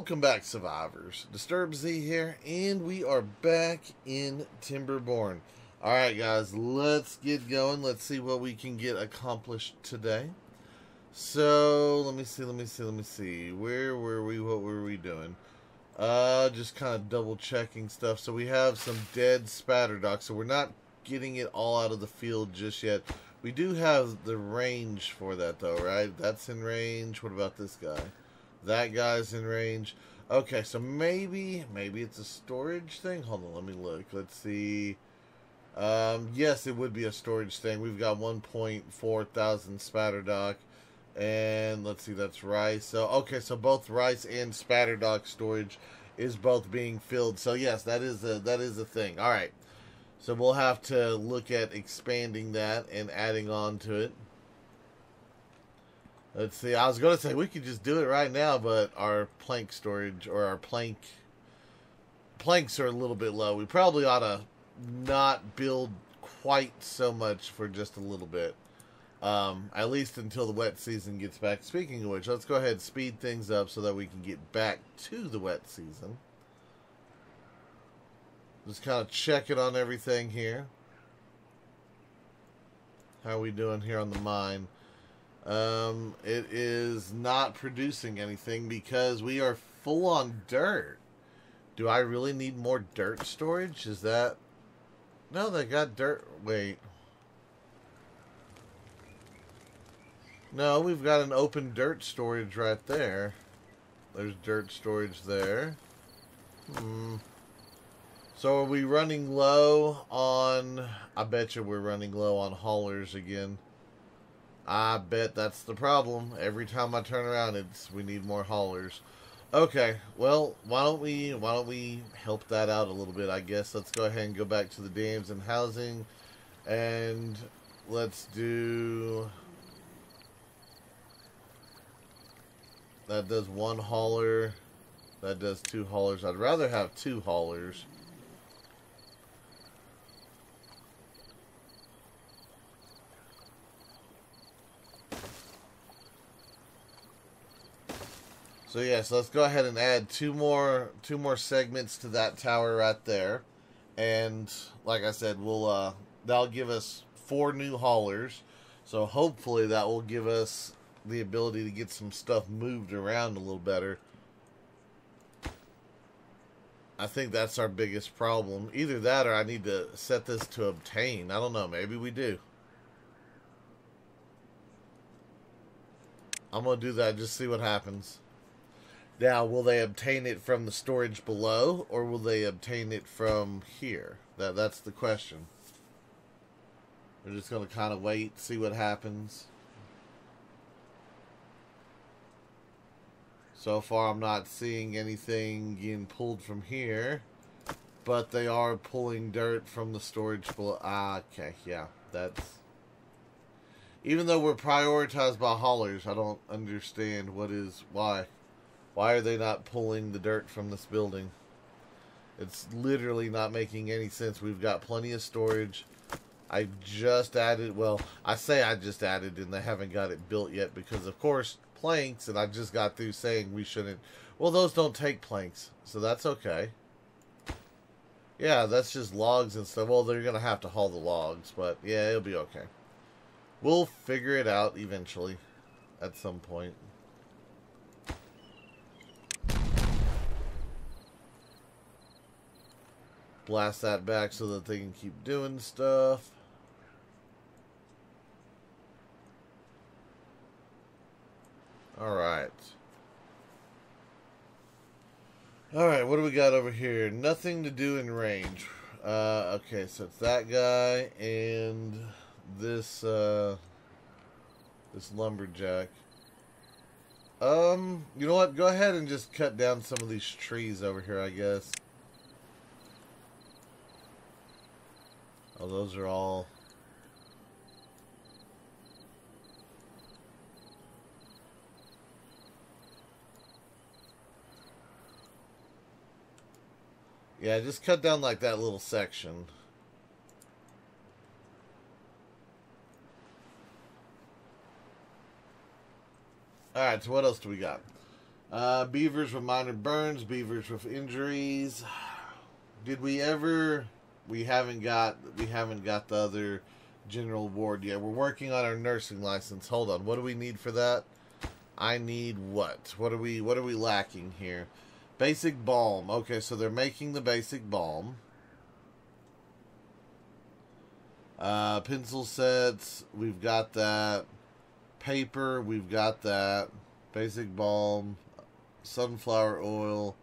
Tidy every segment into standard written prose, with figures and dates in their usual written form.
Welcome back, survivors. Disturb Z here, and we are back in Timberborn. Alright guys, let's get going. Let's see what we can get accomplished today. So, let me see. Where were we? What were we doing? Just kind of double checking stuff. So we have some dead spatter dock, so we're not getting it all out of the field just yet. We do have the range for that though, right? That's in range. What about this guy? That guy's in range. Okay, so maybe it's a storage thing. Hold on, let me look. Let's see. Yes, it would be a storage thing. We've got 1,400 spatter dock. And let's see, that's rice. So, okay, so both rice and spatter dock storage is both being filled. So, yes, that is a thing. All right. So, we'll have to look at expanding that and adding on to it. Let's see, I was going to say we could just do it right now, but our plank storage, or our planks are a little bit low. We probably ought to not build quite so much for just a little bit, at least until the wet season gets back. Speaking of which, let's go ahead and speed things up so that we can get back to the wet season. Just kind of check it on everything here. How are we doing here on the mine? It is not producing anything because we are full on dirt. Do I really need more dirt storage? Is that... No, they got dirt. Wait. No, we've got an open dirt storage right there. There's dirt storage there. So are we running low on... I bet you we're running low on haulers again. I bet that's the problem. Every time I turn around, it's we need more haulers. Okay, well, why don't we help that out a little bit? I guess let's go ahead and go back to the dams and housing, and let's do that. Does one hauler? That does two haulers. I'd rather have two haulers. So yeah, so let's go ahead and add two more segments to that tower right there, and like I said, we'll that'll give us 4 new haulers. So hopefully that will give us the ability to get some stuff moved around a little better. I think that's our biggest problem. Either that, or I need to set this to obtain. I don't know. Maybe we do. I'm gonna do that. Just see what happens. Now, will they obtain it from the storage below, or will they obtain it from here? That's the question. We're just going to kind of wait, see what happens. So far, I'm not seeing anything getting pulled from here, but they are pulling dirt from the storage below. Ah, okay, yeah, that's... Even though we're prioritized by haulers, I don't understand what is why. Why are they not pulling the dirt from this building? It's literally not making any sense. We've got plenty of storage. I just added, well, I say I just added and they haven't got it built yet because, of course, planks, and I just got through saying we shouldn't. Well, those don't take planks, so that's okay. Yeah, that's just logs and stuff. Well, they're going to have to haul the logs, but yeah, it'll be okay. We'll figure it out eventually at some point. Blast that back so that they can keep doing stuff. Alright. Alright, what do we got over here? Nothing to do in range. Okay, so it's that guy and this, this lumberjack. You know what? Go ahead and just cut down some of these trees over here, I guess. Oh, those are all... Yeah, just cut down like that little section. Alright, so what else do we got? Beavers with minor burns, Beavers with injuries. Did we ever? We haven't got the other general ward yet. We're working on our nursing license. Hold on. What do we need for that? I need what? What are we lacking here? Basic balm. Okay, so they're making the basic balm. Pencil sets. We've got that. Paper. We've got that. Basic balm. Sunflower oil.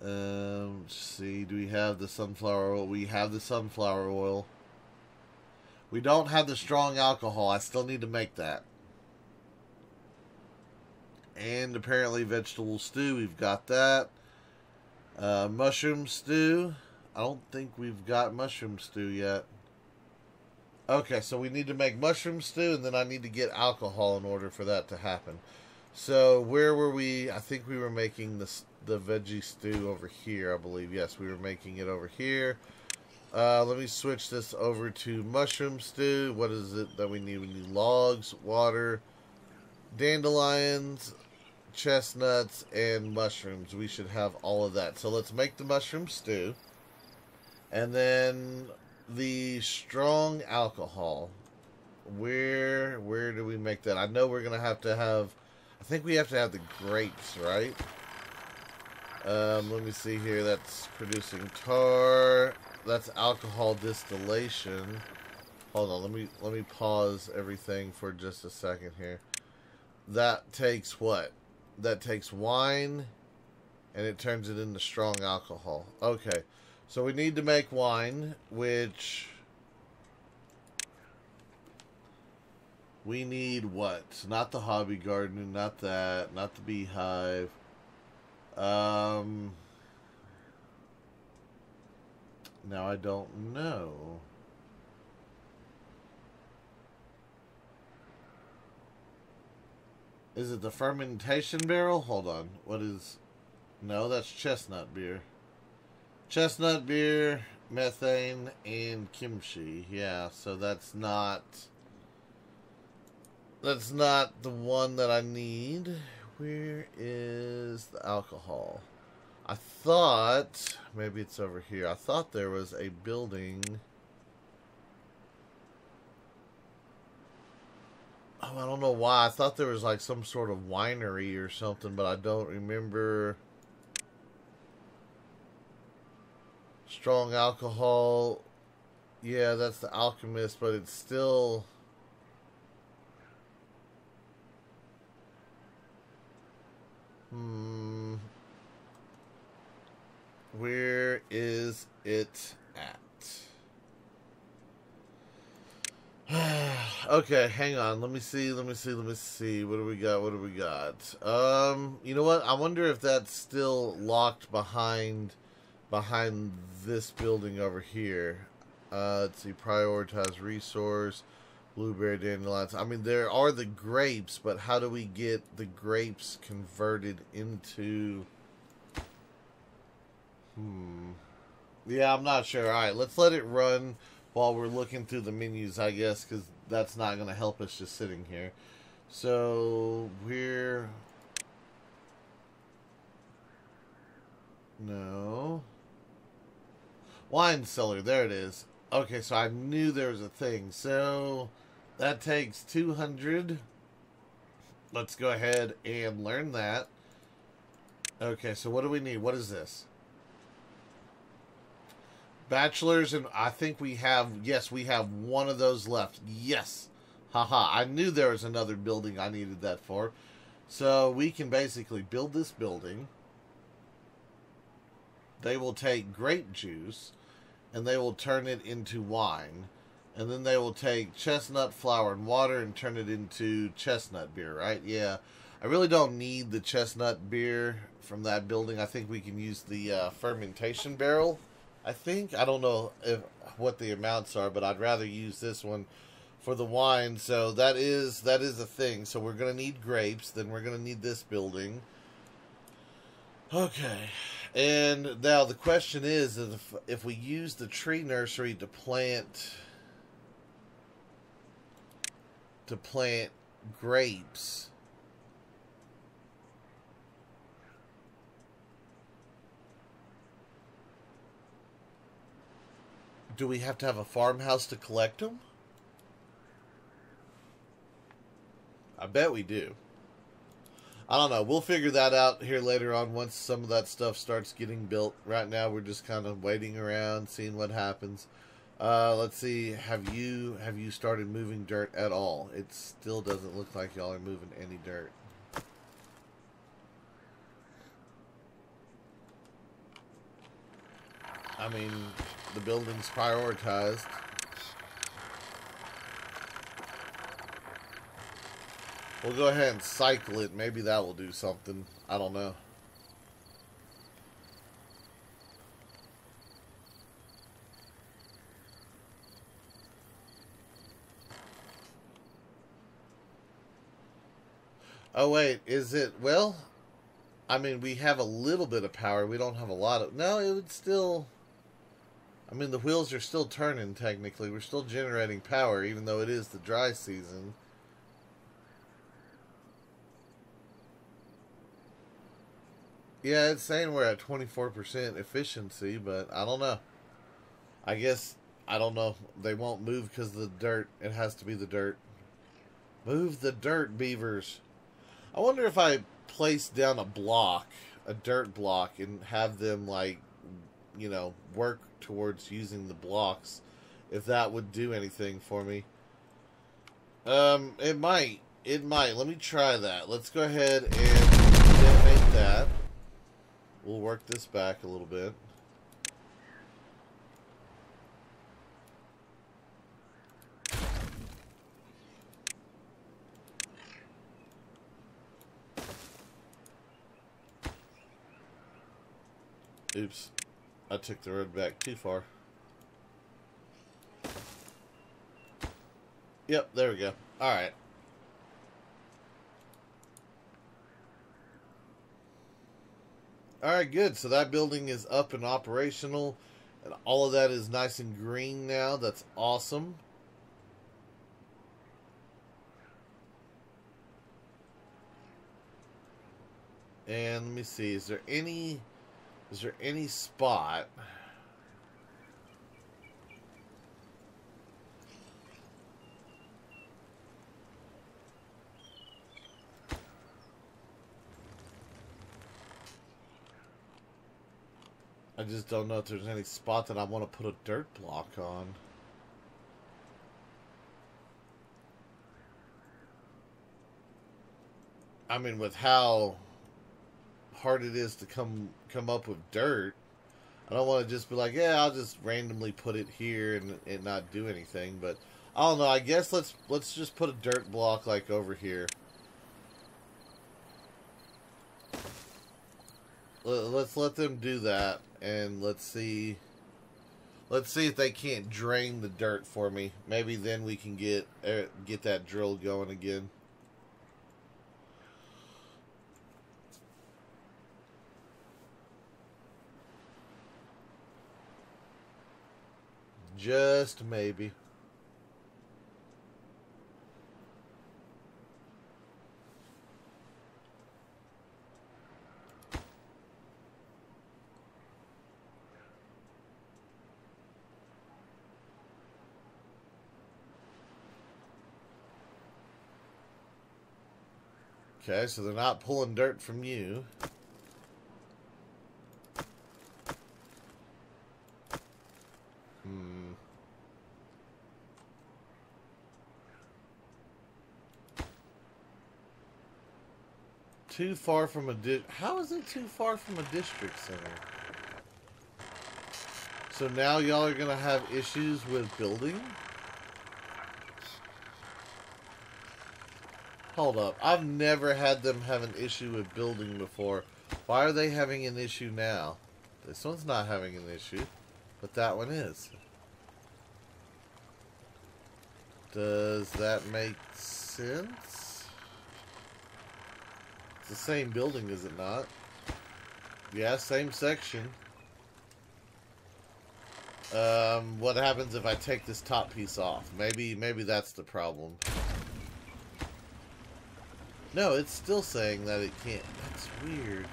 Let's see, do we have the sunflower oil? We have the sunflower oil. We don't have the strong alcohol. I still need to make that. And apparently vegetable stew. We've got that. Mushroom stew. I don't think we've got mushroom stew yet. Okay, so we need to make mushroom stew, and then I need to get alcohol in order for that to happen. So where were we? I think we were making the veggie stew over here, I believe. Yes, we were making it over here. Let me switch this over to mushroom stew. What is it that we need? We need logs, water, dandelions, chestnuts, and mushrooms. We should have all of that. So let's make the mushroom stew. And then the strong alcohol. Where do we make that? I know we're going to have... I think we have to have the grapes, right? Let me see here. That's producing tar. That's alcohol distillation. Hold on. Let me pause everything for just a second here. That takes what? That takes wine, and it turns it into strong alcohol. Okay. So we need to make wine, which... We need what? Not the hobby garden, not that, not the beehive. Now I don't know. Is it the fermentation barrel? Hold on. What is... No, that's chestnut beer. Chestnut beer, methane, and kimchi. Yeah, so that's not the one that I need. Where is the alcohol? I thought, maybe it's over here. I thought there was a building. Oh, I don't know why. I thought there was like some sort of winery or something, but I don't remember. Strong alcohol. Yeah, that's the alchemist, but it's still... Where is it at? Okay, hang on. Let me see. What do we got? You know what? I wonder if that's still locked behind this building over here. Let's see. Prioritize resource. Blueberry dandelions. I mean, there are the grapes, but how do we get the grapes converted into... Yeah, I'm not sure. All right, let's let it run while we're looking through the menus, I guess, because that's not going to help us just sitting here. So, we're... No. Wine cellar. There it is. Okay, so I knew there was a thing. So... That takes 200. Let's go ahead and learn that. Okay, so what do we need? What is this? Bachelors, and I think we have... Yes, we have one of those left. Yes. Haha. I knew there was another building I needed that for. So we can basically build this building. They will take grape juice, and they will turn it into wine. And then they will take chestnut flour and water and turn it into chestnut beer, right? Yeah. I really don't need the chestnut beer from that building. I think we can use the fermentation barrel, I think. I don't know what the amounts are, but I'd rather use this one for the wine. So that is a thing. So we're going to need grapes. Then we're going to need this building. Okay. And now the question is if we use the tree nursery to plant... grapes, Do we have to have a farmhouse to collect them? I bet we do. I don't know. We'll figure that out here later on once some of that stuff starts getting built. Right now, we're just kind of waiting around, seeing what happens. Let's see. Have you started moving dirt at all? It still doesn't look like y'all are moving any dirt. I mean, the building's prioritized. We'll go ahead and cycle it. Maybe that will do something. I don't know. Oh, wait. Is it... Well, I mean, we have a little bit of power. We don't have a lot of... No, it would still... I mean, the wheels are still turning, technically. We're still generating power, even though it is the dry season. Yeah, it's saying we're at 24% efficiency, but I don't know. I guess, I don't know. They won't move because of the dirt. It has to be the dirt. Move the dirt, beavers. I wonder if I place down a block, a dirt block, and have them, like, you know, work towards using the blocks, if that would do anything for me. It might. It might. Let me try that. Let's go ahead and detonate that. We'll work this back a little bit. Oops, I took the road back too far. Yep, there we go. All right. All right, good. So that building is up and operational, and all of that is nice and green now. That's awesome. And let me see. Is there any spot? I just don't know if there's any spot that I want to put a dirt block on. I mean, with how hard it is to come up with dirt, I don't want to just be like, yeah, I'll just randomly put it here and not do anything. But I don't know. I guess let's just put a dirt block like over here. Let's let them do that, and let's see if they can't drain the dirt for me. Maybe then we can get that drill going again. Just maybe. Okay, so they're not pulling dirt from you. Too far from a How is it too far from a district center? So now y'all are gonna have issues with building? Hold up. I've never had them have an issue with building before. Why are they having an issue now? This one's not having an issue, but that one is. Does that make sense? It's the same building, is it not? Yeah, same section. What happens if I take this top piece off? Maybe that's the problem. No, it's still saying that it can't. That's weird.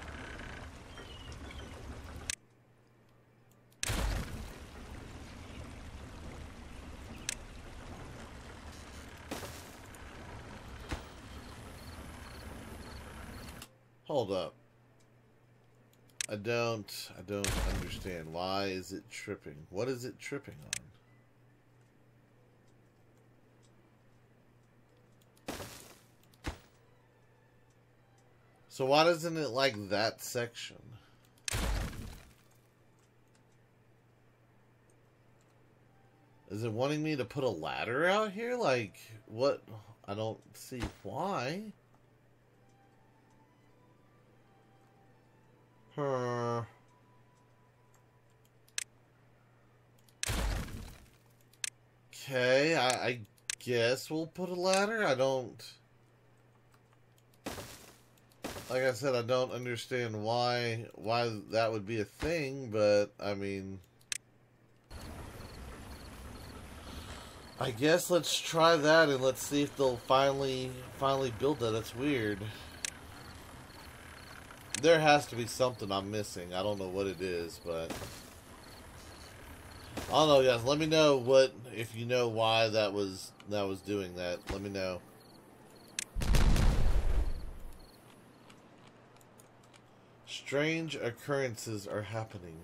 Hold up. I don't understand. Why is it tripping? What is it tripping on? So why doesn't it like that section? Is it wanting me to put a ladder out here? Like, what? I don't see why. Huh. Okay, I guess we'll put a ladder. I don't... Like I said, I don't understand why that would be a thing, but, I mean... I guess let's try that and let's see if they'll finally build that. That's weird. There has to be something I'm missing. I don't know what it is, but... I don't know, guys. Let me know if you know why that was doing that. Let me know. Strange occurrences are happening.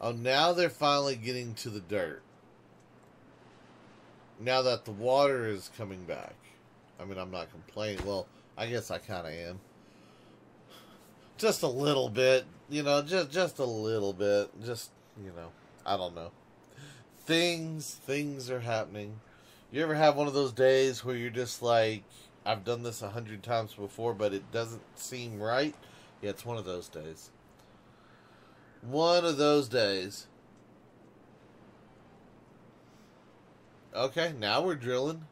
Oh, now they're finally getting to the dirt. Now that the water is coming back. I mean, I'm not complaining. Well, I guess I kind of am. Just a little bit. You know, just a little bit. Just, you know, I don't know. Things are happening. You ever have one of those days where you're just like, I've done this 100 times before, but it doesn't seem right? Yeah, it's one of those days. One of those days. Okay, now we're drilling.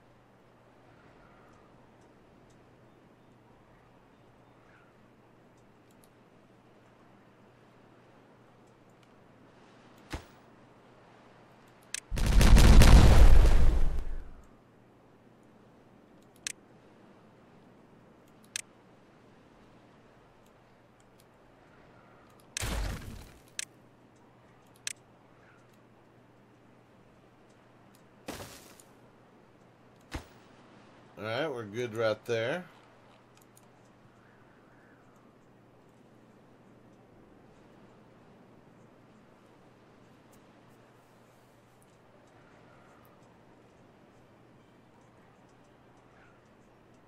Alright, we're good right there.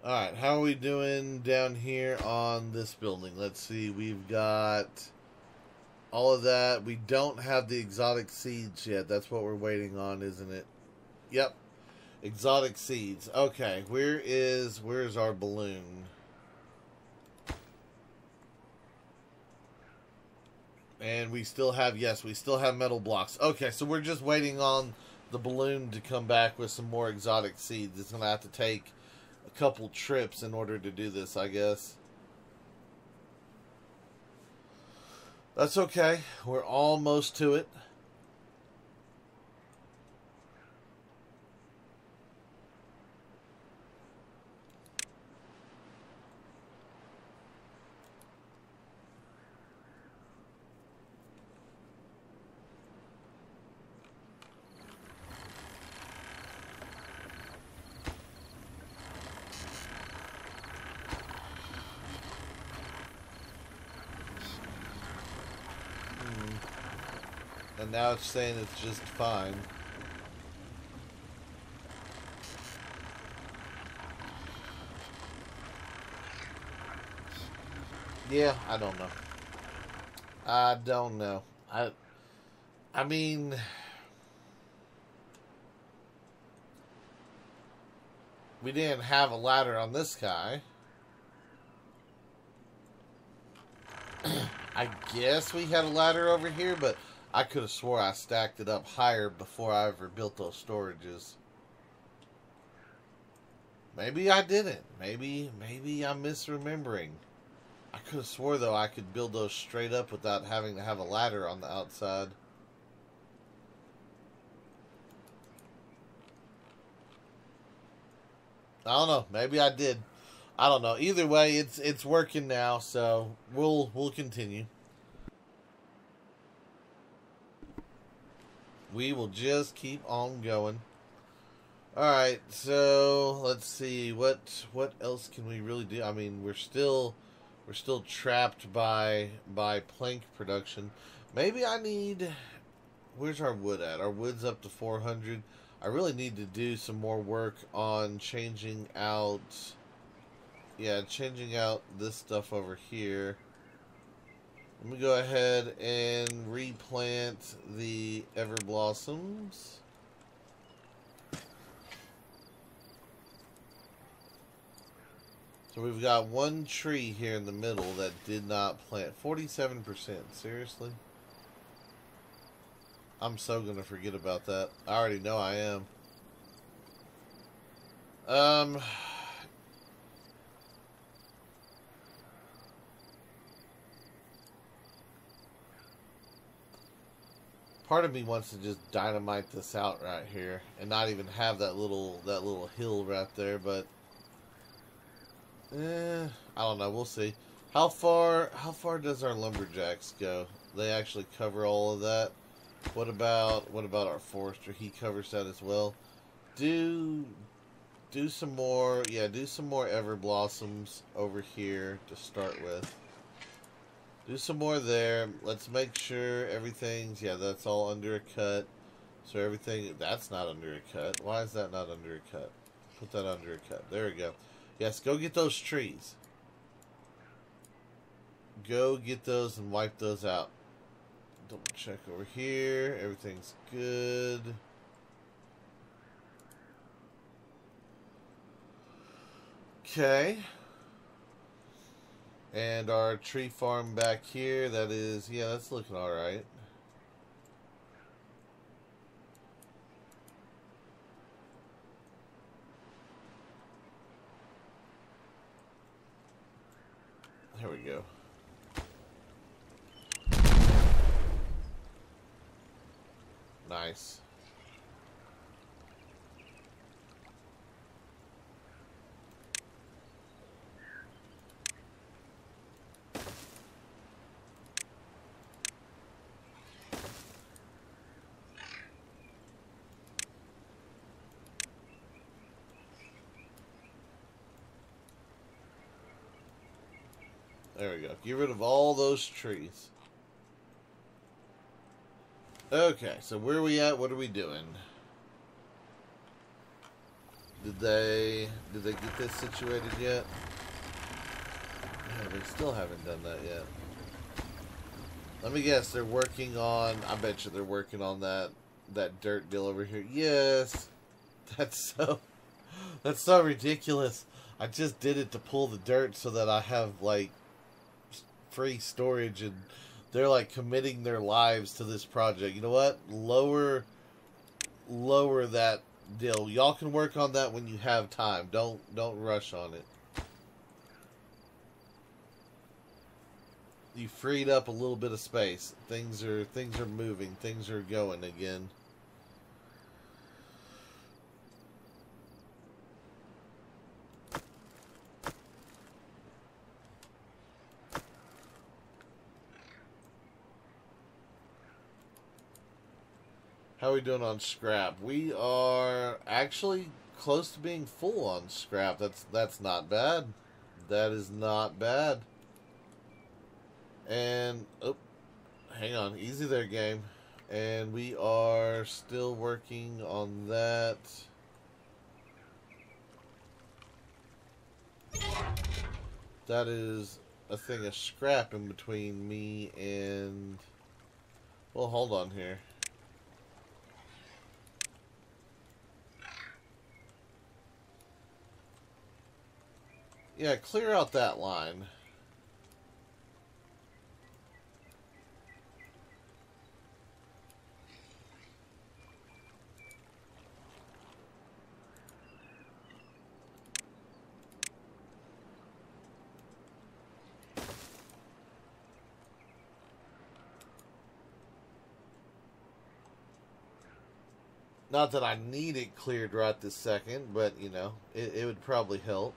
Alright, how are we doing down here on this building? Let's see, we've got all of that. We don't have the exotic seeds yet. That's what we're waiting on, isn't it? Yep. Exotic seeds. Okay, where's our balloon? And we still have, yes, we still have metal blocks. Okay, so we're just waiting on the balloon to come back with some more exotic seeds. It's gonna have to take a couple trips in order to do this, I guess. That's okay. We're almost to it. And now it's saying it's just fine. Yeah, I don't know. I don't know. I mean, we didn't have a ladder on this guy. I guess we had a ladder over here, but I could have swore I stacked it up higher before I ever built those storages. Maybe I didn't. Maybe I'm misremembering. I could have swore, though, I could build those straight up without having to have a ladder on the outside. I don't know. Maybe I did. I don't know. Either way, it's working now, so we'll continue. We will just keep on going. Alright, so let's see what else can we really do? I mean, we're still trapped by plank production. Maybe I need, where's our wood at? Our wood's up to 400. I really need to do some more work on changing out, yeah, changing out this stuff over here. Let me go ahead and replant the ever blossoms. So we've got one tree here in the middle that did not plant. 47%, seriously? I'm so gonna forget about that. I already know I am. Part of me wants to just dynamite this out right here and not even have that little hill right there, but I don't know, we'll see. How far does our lumberjacks go? They actually cover all of that. What about our forester? He covers that as well. Do some more, yeah, do some more ever blossoms over here to start with. Do some more there. Let's make sure everything's, yeah, that's all under a cut. So everything, that's not under a cut. Why is that not under a cut? Put that under a cut. There we go. Yes, go get those trees. Go get those and wipe those out. Double check over here. Everything's good. Okay. And our tree farm back here, that is, yeah, that's looking all right. There we go. Nice. There we go. Get rid of all those trees. Okay, so where are we at? What are we doing? Did they get this situated yet? No, they still haven't done that yet. Let me guess, they're working on, I bet you they're working on that dirt deal over here. Yes. That's so ridiculous. I just did it to pull the dirt so that I have like free storage, and they're like committing their lives to this project. You know what? Lower that deal. Y'all can work on that when you have time. Don't rush on it. You freed up a little bit of space. Things are moving. Things are going again. How are we doing on scrap? We are actually close to being full on scrap. That's not bad. That is not bad. And oh, hang on, easy there, game. And we are still working on that. That is a thing of scrap in between me and, well, hold on here. Yeah, clear out that line. Not that I need it cleared right this second, but, you know, it would probably help.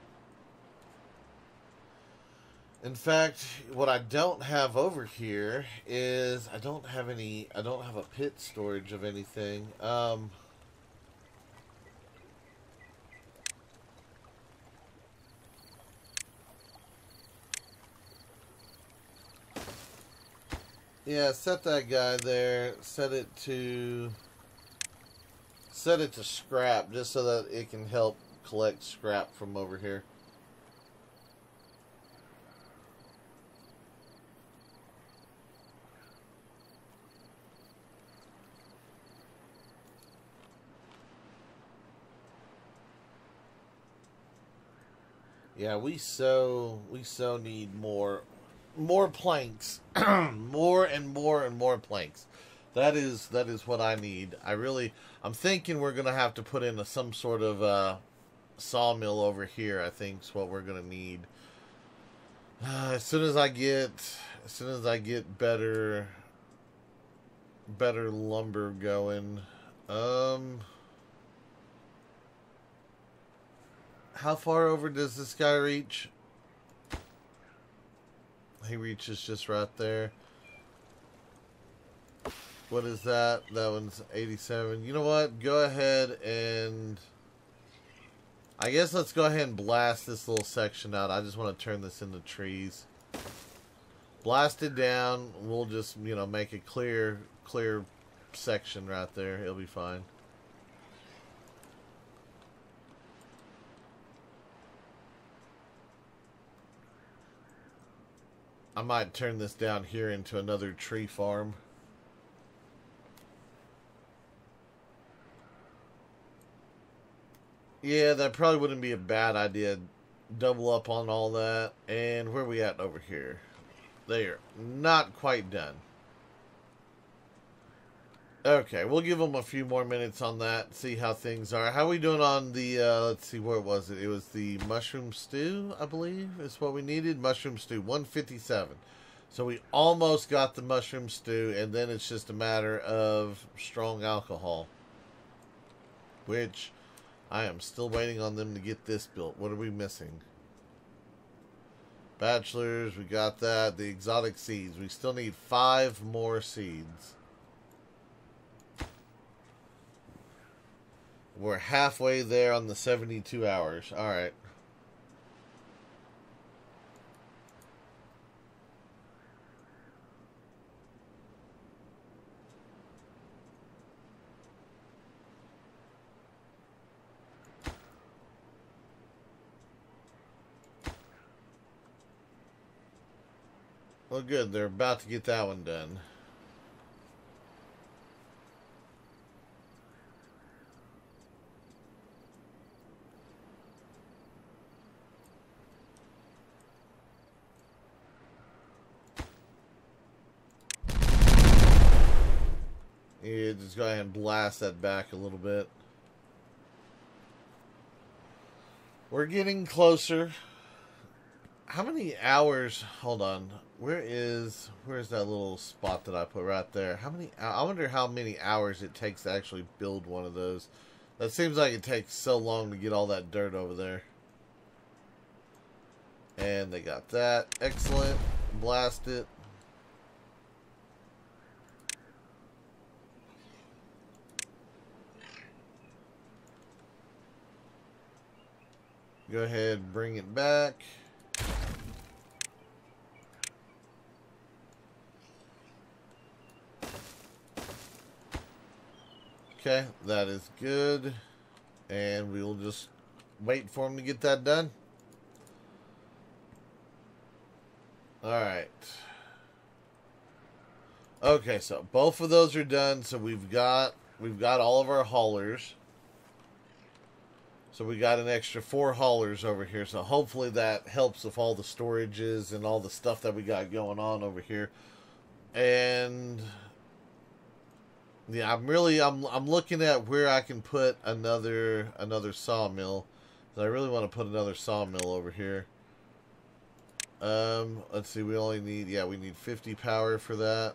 In fact, what I don't have over here is I don't have a pit storage of anything. Yeah, set that guy there. Set it to scrap, just so that it can help collect scrap from over here. Yeah, we so need more planks. more and more planks. That is what I need. I'm thinking we're gonna have to put in some sort of sawmill over here. I think's what we're gonna need. As soon as I get better lumber going. How far over does this guy reach? He reaches just right there. What is that? That one's 87. You know what? Go ahead and... I guess let's go ahead and blast this little section out. I just want to turn this into trees. Blast it down. We'll just, you know, make a clear section right there. It'll be fine. I might turn this down here into another tree farm. Yeah, that probably wouldn't be a bad idea. Double up on all that. And where are we at over here? They are not quite done. Okay, we'll give them a few more minutes on that. See how things are. How are we doing on the, let's see, where was it? It was the mushroom stew, I believe, is what we needed. Mushroom stew, 157. So we almost got the mushroom stew, and then it's just a matter of strong alcohol. Which, I am still waiting on them to get this built. What are we missing? Bachelors, we got that. The exotic seeds. We still need 5 more seeds. We're halfway there on the 72 hours. All right. Well, good. They're about to get that one done. Yeah, just go ahead and blast that back a little bit. We're getting closer. How many hours? Hold on. Where's that little spot that I put right there? How many? I wonder how many hours it takes to actually build one of those. That seems like it takes so long to get all that dirt over there. And they got that. Excellent. Blast it. Go ahead, bring it back. Okay, that is good. And we'll just wait for him to get that done. Alright. Okay, so both of those are done. So we've got all of our haulers. So we got an extra 4 haulers over here. So hopefully that helps with all the storages and all the stuff that we got going on over here. And yeah, I'm looking at where I can put another sawmill. So I really want to put another sawmill over here. Let's see. We only need, yeah, we need 50 power for that.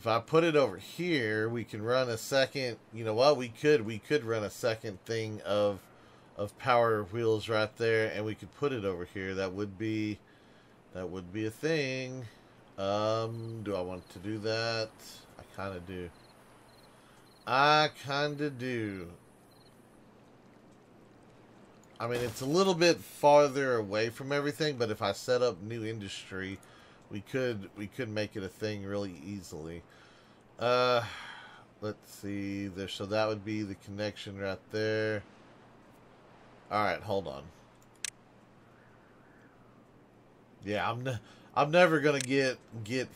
If I put it over here, we can run a second, you know what, we could run a second thing of Power Wheels right there, and we could put it over here. That would be a thing. Do I want to do that? I kind of do. I mean, it's a little bit farther away from everything, but if I set up new industry, we could make it a thing really easily. Let's see there. So that would be the connection right there. All right, hold on. Yeah, I'm never gonna get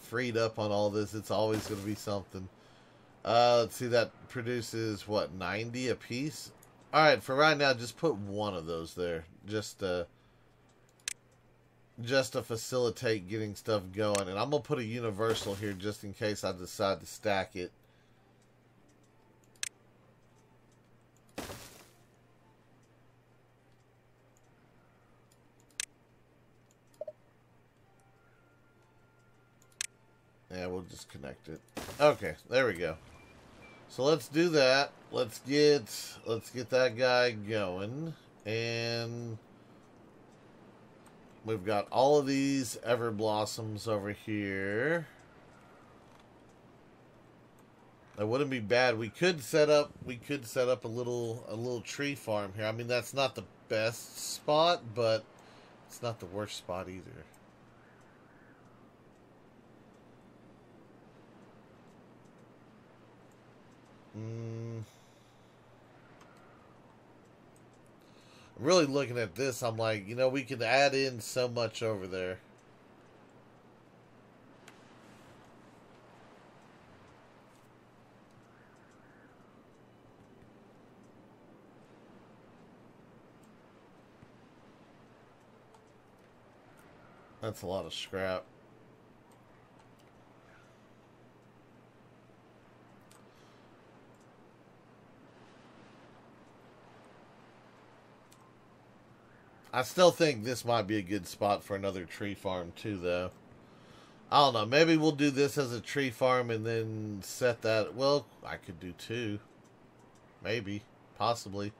freed up on all this. It's always gonna be something. Let's see, that produces what, 90 a piece? All right, for right now, just put one of those there, just to facilitate getting stuff going. And I'm gonna put a universal here just in case I decide to stack it. Yeah, we'll just connect it. Okay, there we go. So let's do that. Let's get that guy going. And we've got all of these ever blossoms over here. That wouldn't be bad. We could set up a little tree farm here. I mean, that's not the best spot, but it's not the worst spot either. I'm really looking at this. I'm like, you know, we could add in so much over there. That's a lot of scrap. I still think this might be a good spot for another tree farm too, though. I don't know. Maybe we'll do this as a tree farm and then set that. Well, I could do two. Maybe. Possibly.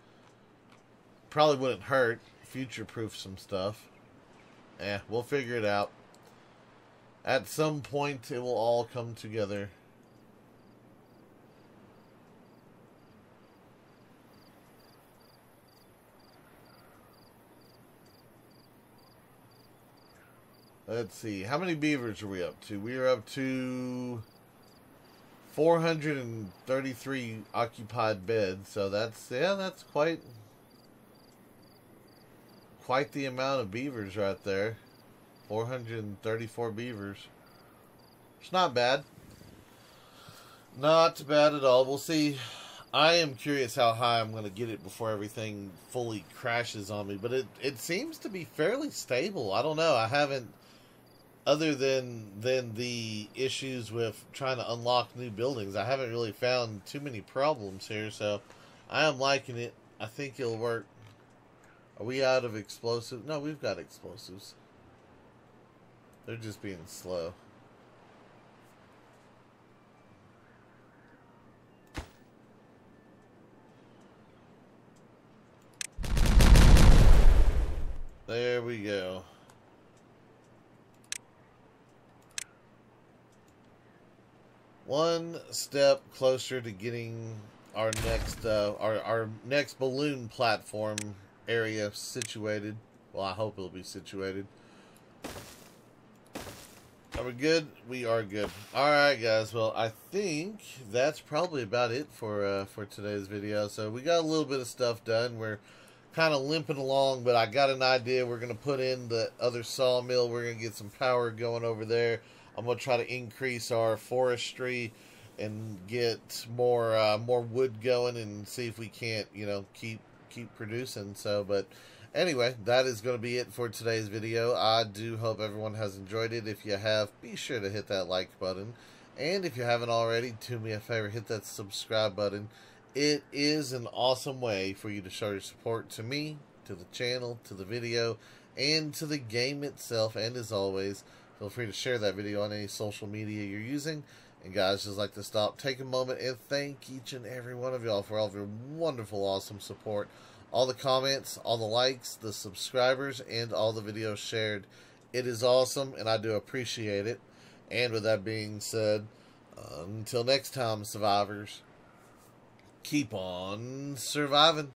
Probably wouldn't hurt. Future-proof some stuff. Eh, we'll figure it out. At some point, it will all come together. Let's see. How many beavers are we up to? We are up to 433 occupied beds. So that's, yeah, that's quite the amount of beavers right there. 434 beavers. It's not bad. Not bad at all. We'll see. I am curious how high I'm going to get it before everything fully crashes on me. But it seems to be fairly stable. I don't know. I haven't... Other than the issues with trying to unlock new buildings, I haven't really found too many problems here, so I am liking it. I think it'll work. Are we out of explosives? No, we've got explosives. They're just being slow. There we go. One step closer to getting our next our next balloon platform area situated. Well, I hope it'll be situated. Are we good? We are good. All right, guys. Well, I think that's probably about it for today's video. So we got a little bit of stuff done. We're kind of limping along, but I got an idea. We're gonna put in the other sawmill. We're gonna get some power going over there. I'm going to try to increase our forestry and get more wood going and see if we can't, you know, keep producing. So, but anyway, that is going to be it for today's video. I do hope everyone has enjoyed it. If you have, be sure to hit that like button. And if you haven't already, do me a favor, hit that subscribe button. It is an awesome way for you to show your support to me, to the channel, to the video, and to the game itself. And as always, feel free to share that video on any social media you're using. And guys, just like to stop, take a moment, and thank each and every one of y'all for all of your wonderful, awesome support. All the comments, all the likes, the subscribers, and all the videos shared. It is awesome, and I do appreciate it. And with that being said, until next time, survivors, keep on surviving.